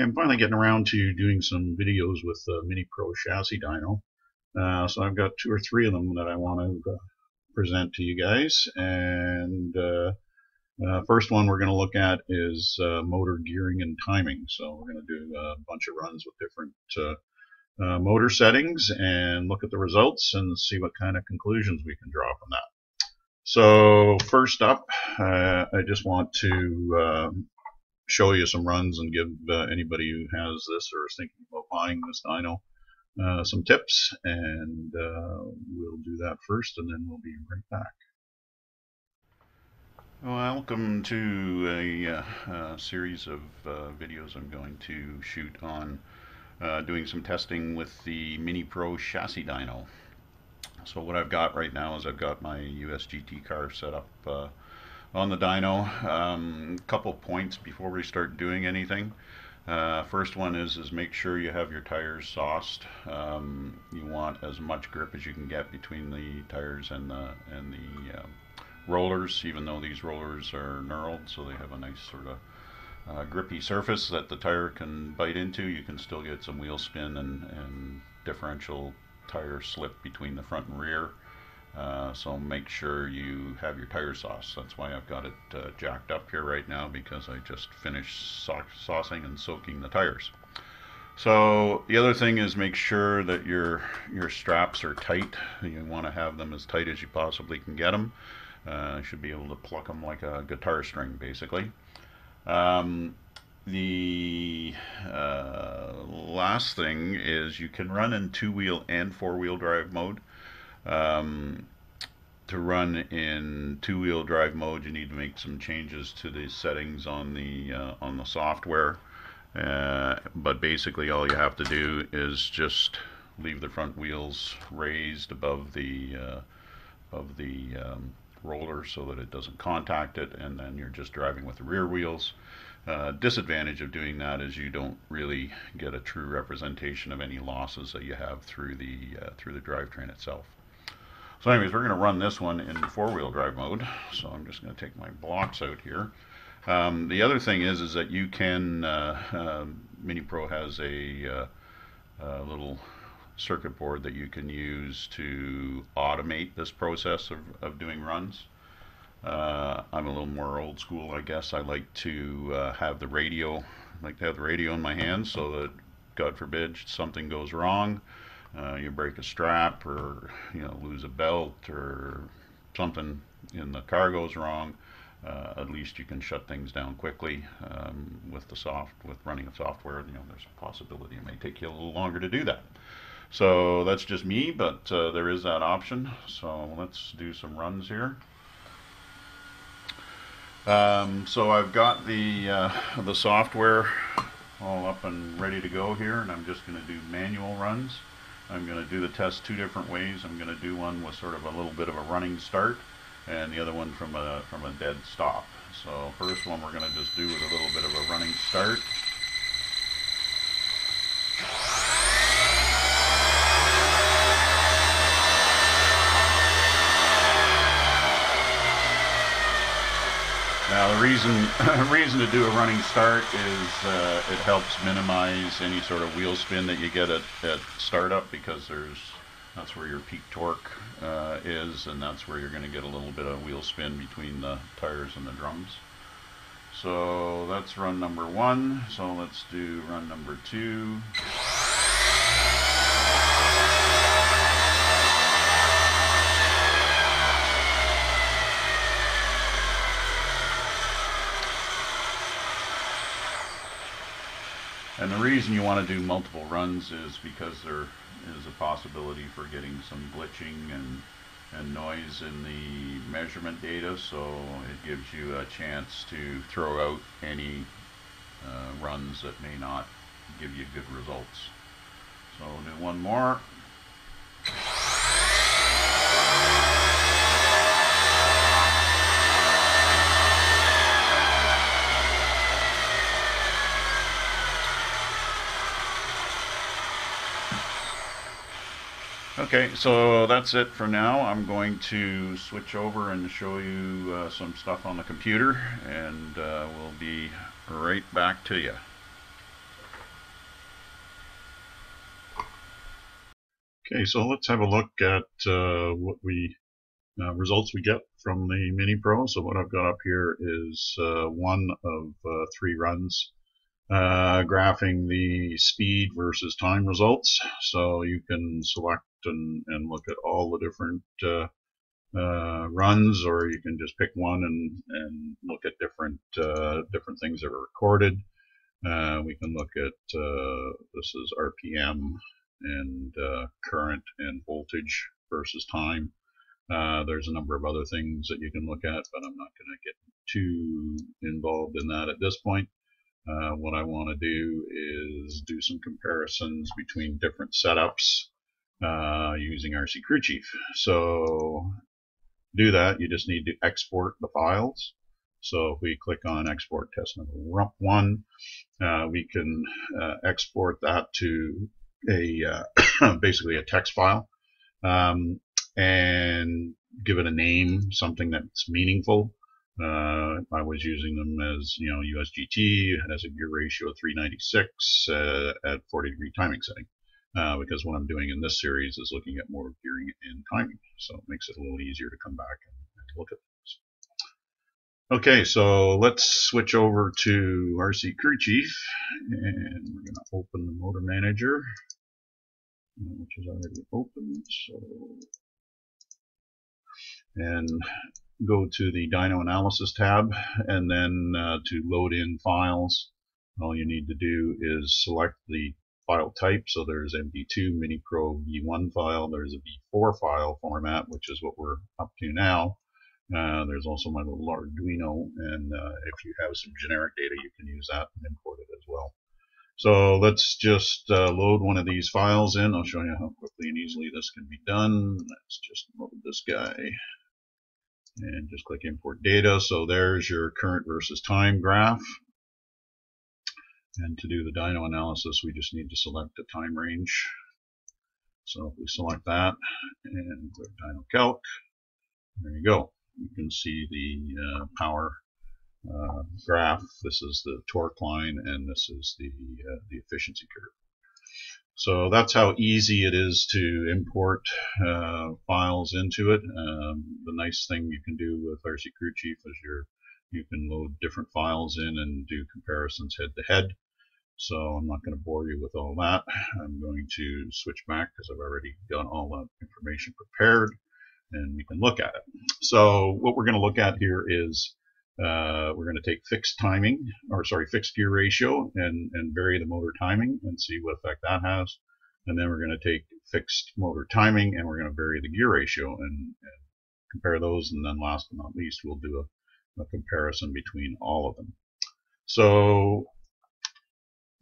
I'm finally getting around to doing some videos with the Mini Pro chassis dyno. So I've got two or three of them that I want to present to you guys. And first one we're going to look at is motor gearing and timing. So we're going to do a bunch of runs with different motor settings and look at the results and see what kind of conclusions we can draw from that. So first up, I just want to show you some runs and give anybody who has this or is thinking about buying this dyno some tips, and we'll do that first and then we'll be right back. Welcome to a series of videos I'm going to shoot on doing some testing with the Mini Pro chassis dyno. So what I've got right now is I've got my USGT car set up on the dyno. A couple points before we start doing anything. First one is make sure you have your tires sauced. You want as much grip as you can get between the tires and the rollers, even though these rollers are knurled, so they have a nice sort of grippy surface that the tire can bite into. You can still get some wheel spin and differential tire slip between the front and rear, so make sure you have your tire sauce. That's why I've got it jacked up here right now, because I just finished saucing and soaking the tires. So the other thing is make sure that your straps are tight. You want to have them as tight as you possibly can get them. You should be able to pluck them like a guitar string, basically. The last thing is you can run in two-wheel and four-wheel drive mode. To run in two-wheel drive mode, you need to make some changes to the settings on the software. But basically, all you have to do is just leave the front wheels raised above the roller so that it doesn't contact it, and then you're just driving with the rear wheels. Disadvantage of doing that is you don't really get a true representation of any losses that you have through the drivetrain itself. So anyways, we're going to run this one in four-wheel drive mode. So I'm just going to take my blocks out here. The other thing is that you can Mini Pro has a little circuit board that you can use to automate this process of doing runs. I'm a little more old school, I guess. I like to have the radio in my hand, so that, God forbid, something goes wrong, you break a strap, or lose a belt, or something in the car goes wrong, at least you can shut things down quickly. With running the software, there's a possibility it may take you a little longer to do that. So that's just me, but there is that option. So let's do some runs here. So I've got the software all up and ready to go here, and I'm just going to do manual runs. I'm going to do the test two different ways. I'm going to do one with sort of a little bit of a running start, and the other one from a dead stop. So first one we're going to just do with a little bit of a running start. Now the reason to do a running start is it helps minimize any sort of wheel spin that you get at startup, because that's where your peak torque is, and that's where you're going to get a little bit of wheel spin between the tires and the drums. So that's run number one. So let's do run number two. And the reason you want to do multiple runs is because there is a possibility for getting some glitching and noise in the measurement data, so it gives you a chance to throw out any runs that may not give you good results. So we'll do one more. Okay, so that's it for now. I'm going to switch over and show you some stuff on the computer, and we'll be right back to you. Okay, so let's have a look at what we results we get from the Mini Pro. So what I've got up here is one of three runs graphing the speed versus time results. So you can select and look at all the different runs, or you can just pick one and look at different things that were recorded. We can look at this is RPM and current and voltage versus time. There's a number of other things that you can look at, but I'm not going to get too involved in that at this point. What I want to do is do some comparisons between different setups using RC Crew Chief. So to do that, you just need to export the files. So if we click on export test number 1, we can export that to a basically a text file. And give it a name, something that's meaningful. I was using them as, you know, USGT as a gear ratio of 396 at 40 degree timing setting, because what I'm doing in this series is looking at more gearing and timing, so it makes it a little easier to come back and look at things. Okay, so let's switch over to RC Crew Chief, and we're going to open the motor manager, which is already open. So. And go to the dyno analysis tab, and then to load in files, all you need to do is select the file type. So there's MD2, Mini Pro V1 file, there's a V4 file format, which is what we're up to now. There's also my little Arduino, and if you have some generic data, you can use that and import it as well. So let's just load one of these files in. I'll show you how quickly and easily this can be done. Let's just load this guy. And just click import data. So there's your current versus time graph. And to do the dyno analysis, we just need to select the time range. So if we select that and click dyno calc, there you go. You can see the power graph. This is the torque line, and this is the efficiency curve. So that's how easy it is to import files into it. The nice thing you can do with RC Crew Chief is you can load different files in and do comparisons head to head. So I'm not going to bore you with all that. I'm going to switch back because I've already got all that information prepared, and we can look at it. So what we're going to look at here is we're going to take fixed gear ratio and vary the motor timing and see what effect that has. And then we're going to take fixed motor timing and we're going to vary the gear ratio and compare those. And then last but not least, we'll do a comparison between all of them. So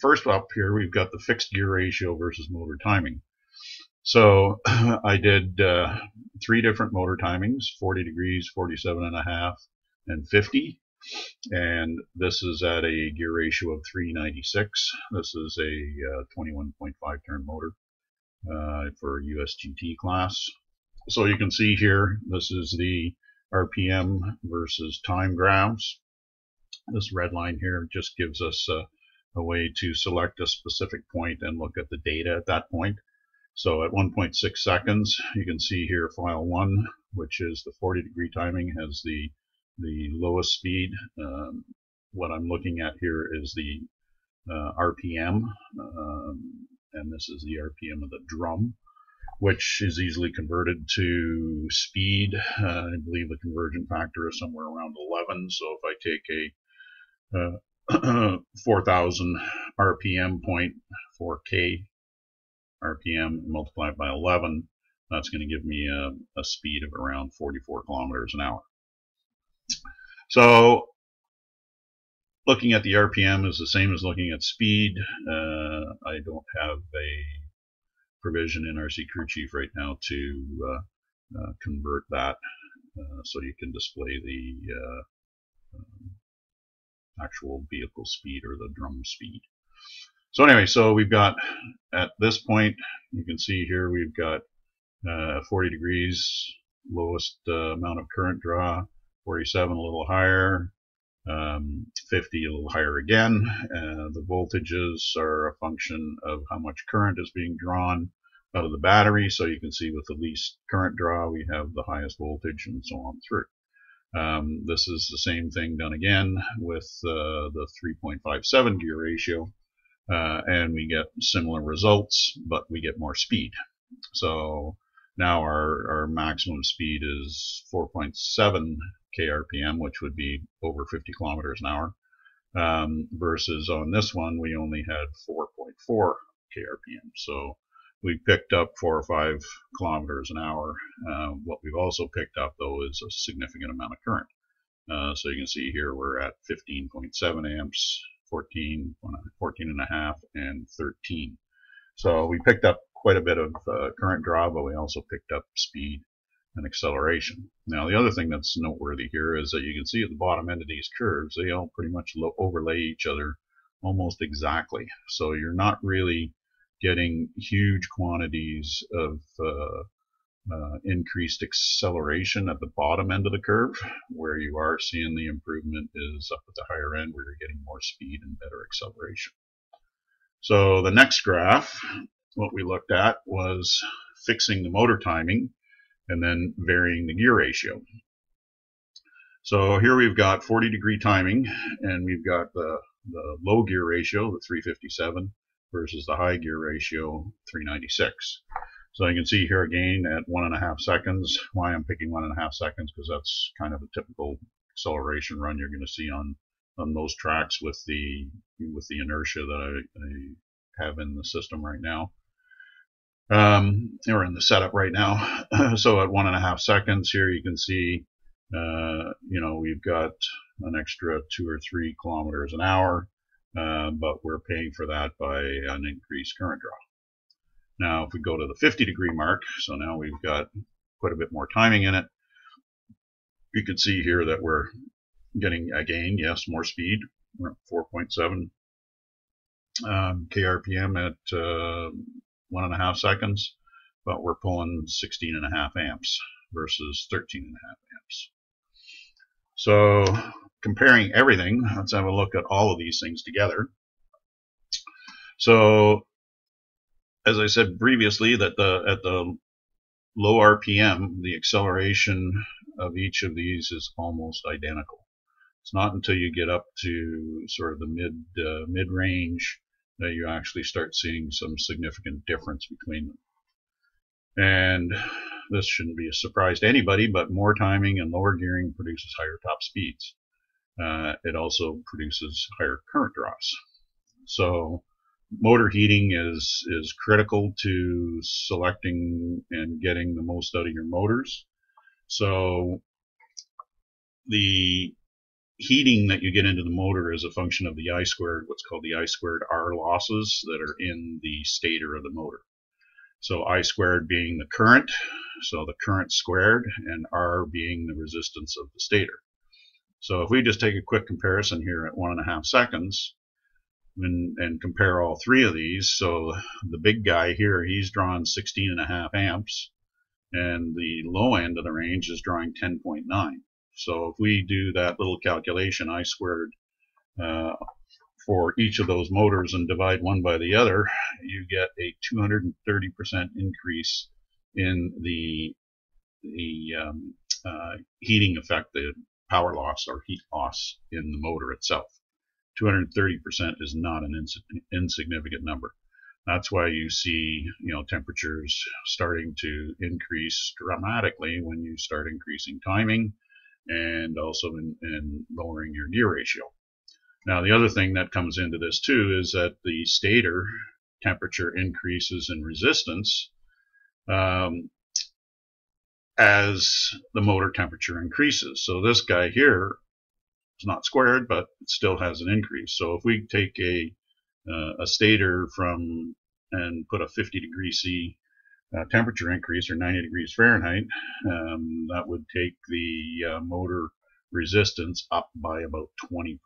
first up here, we've got the fixed gear ratio versus motor timing. So I did three different motor timings, 40 degrees, 47.5. and 50, and this is at a gear ratio of 396. This is a 21.5 turn motor for USGT class. So you can see here, this is the RPM versus time graphs. This red line here just gives us a way to select a specific point and look at the data at that point. So at 1.6 seconds, you can see here file 1, which is the 40 degree timing, has the lowest speed. What I'm looking at here is the RPM, and this is the RPM of the drum, which is easily converted to speed. I believe the conversion factor is somewhere around 11. So if I take a 4,000 RPM point, 4K RPM, multiplied by 11, that's going to give me a speed of around 44 kilometers an hour. So looking at the RPM is the same as looking at speed. I don't have a provision in RC Crew Chief right now to convert that so you can display the actual vehicle speed or the drum speed. So anyway, so we've got at this point, you can see here we've got 40 degrees, lowest amount of current draw. 47 a little higher, 50 a little higher again. The voltages are a function of how much current is being drawn out of the battery. So you can see with the least current draw, we have the highest voltage and so on through. This is the same thing done again with the 3.57 gear ratio, and we get similar results, but we get more speed. So now our maximum speed is 4.7 kRPM, which would be over 50 kilometers an hour, versus on this one, we only had 4.4 kRPM. So we picked up 4 or 5 kilometers an hour. What we've also picked up, though, is a significant amount of current. So you can see here we're at 15.7 amps, 14.5, and 13. So we picked up quite a bit of current draw, but we also picked up speed and acceleration. Now, the other thing that's noteworthy here is that you can see at the bottom end of these curves, they all pretty much overlay each other almost exactly. So you're not really getting huge quantities of increased acceleration at the bottom end of the curve. Where you are seeing the improvement is up at the higher end, where you're getting more speed and better acceleration. So the next graph, what we looked at was fixing the motor timing and then varying the gear ratio. So here we've got 40-degree timing, and we've got the low gear ratio, the 357, versus the high gear ratio, 396. So you can see here again at 1.5 seconds, why I'm picking 1.5 seconds, because that's kind of a typical acceleration run you're going to see on those tracks with the inertia that I have in the system right now, or in the setup right now. So at 1.5 seconds here, you can see, you know, we've got an extra 2 or 3 kilometers an hour. But we're paying for that by an increased current draw. Now, if we go to the 50-degree mark, so now we've got quite a bit more timing in it. You can see here that we're getting, again, yes, more speed. We're at 4.7 kRPM at 1.5 seconds, but we're pulling 16.5 amps versus 13.5 amps. So comparing everything, let's have a look at all of these things together. So as I said previously, that at the low RPM, the acceleration of each of these is almost identical. It's not until you get up to sort of the mid-range that you actually start seeing some significant difference between them. And this shouldn't be a surprise to anybody, but more timing and lower gearing produces higher top speeds. It also produces higher current draws. So motor heating is critical to selecting and getting the most out of your motors. So the heating that you get into the motor is a function of the I², what's called the I²R losses that are in the stator of the motor. So I² being the current, so the current squared, and R being the resistance of the stator. So if we just take a quick comparison here at 1.5 seconds and compare all three of these, so the big guy here, he's drawing 16.5 amps, and the low end of the range is drawing 10.9. So if we do that little calculation, I², for each of those motors and divide one by the other, you get a 230% increase in the heating effect, the power loss or heat loss in the motor itself. 230% is not an insignificant number. That's why you see, you know, temperatures starting to increase dramatically when you start increasing timing and also in lowering your gear ratio. Now, the other thing that comes into this too is that the stator temperature increases in resistance as the motor temperature increases. So this guy here is not squared, but it still has an increase. So if we take a stator from and put a 50°C temperature increase, or 90 degrees Fahrenheit, that would take the motor resistance up by about 20%.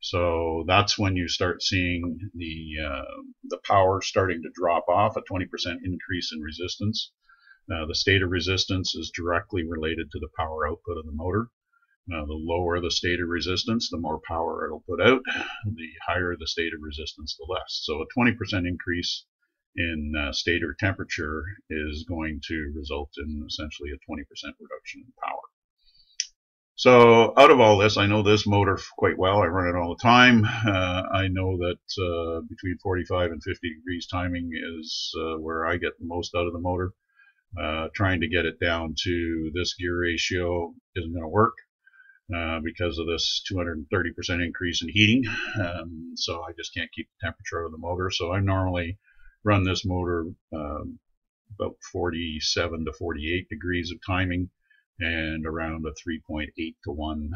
So that's when you start seeing the power starting to drop off. A 20% increase in resistance. The stator resistance is directly related to the power output of the motor. The lower the stator resistance, the more power it'll put out. The higher the stator resistance, the less. So a 20% increase in state or temperature is going to result in essentially a 20% reduction in power. So out of all this, I know this motor quite well. I run it all the time. I know that between 45 and 50 degrees timing is where I get the most out of the motor. Trying to get it down to this gear ratio isn't going to work because of this 230% increase in heating. So I just can't keep the temperature out of the motor. So I normally run this motor about 47 to 48 degrees of timing, and around a 3.8 to 1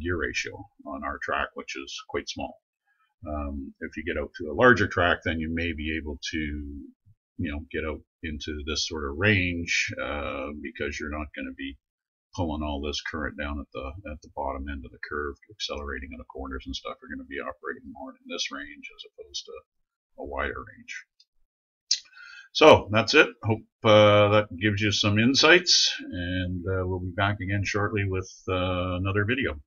gear ratio on our track, which is quite small. If you get out to a larger track, then you may be able to, get out into this sort of range because you're not going to be pulling all this current down at the bottom end of the curve, accelerating in the corners and stuff. You're going to be operating more in this range as opposed to a wider range. So that's it. Hope that gives you some insights, and we'll be back again shortly with another video.